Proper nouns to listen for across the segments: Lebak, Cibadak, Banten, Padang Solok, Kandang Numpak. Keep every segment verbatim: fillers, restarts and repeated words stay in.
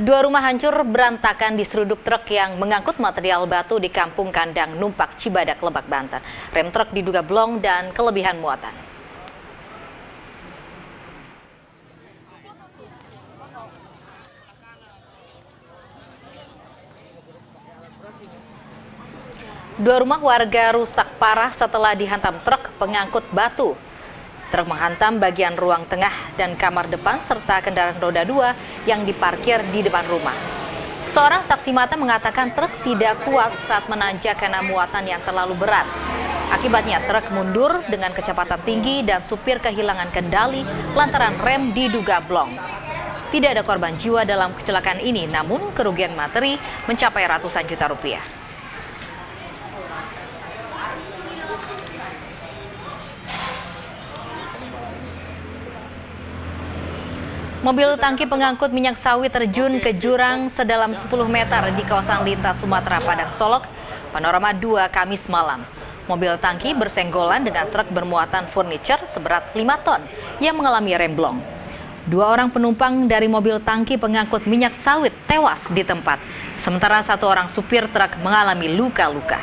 Dua rumah hancur berantakan diseruduk truk yang mengangkut material batu di Kampung Kandang Numpak, Cibadak, Lebak, Banten. Rem truk diduga blong dan kelebihan muatan. Dua rumah warga rusak parah setelah dihantam truk pengangkut batu. Truk menghantam bagian ruang tengah dan kamar depan serta kendaraan roda dua yang diparkir di depan rumah. Seorang saksi mata mengatakan truk tidak kuat saat menanjak karena muatan yang terlalu berat. Akibatnya truk mundur dengan kecepatan tinggi dan supir kehilangan kendali lantaran rem diduga blong. Tidak ada korban jiwa dalam kecelakaan ini, namun kerugian materi mencapai ratusan juta rupiah. Mobil tangki pengangkut minyak sawit terjun ke jurang sedalam sepuluh meter di kawasan Lintas Sumatera Padang Solok, Panorama dua Kamis malam. Mobil tangki bersenggolan dengan truk bermuatan furniture seberat lima ton yang mengalami remblong. Dua orang penumpang dari mobil tangki pengangkut minyak sawit tewas di tempat, sementara satu orang supir truk mengalami luka-luka.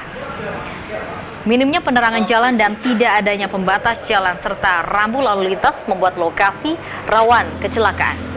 Minimnya penerangan jalan dan tidak adanya pembatas jalan serta rambu lalu lintas membuat lokasi rawan kecelakaan.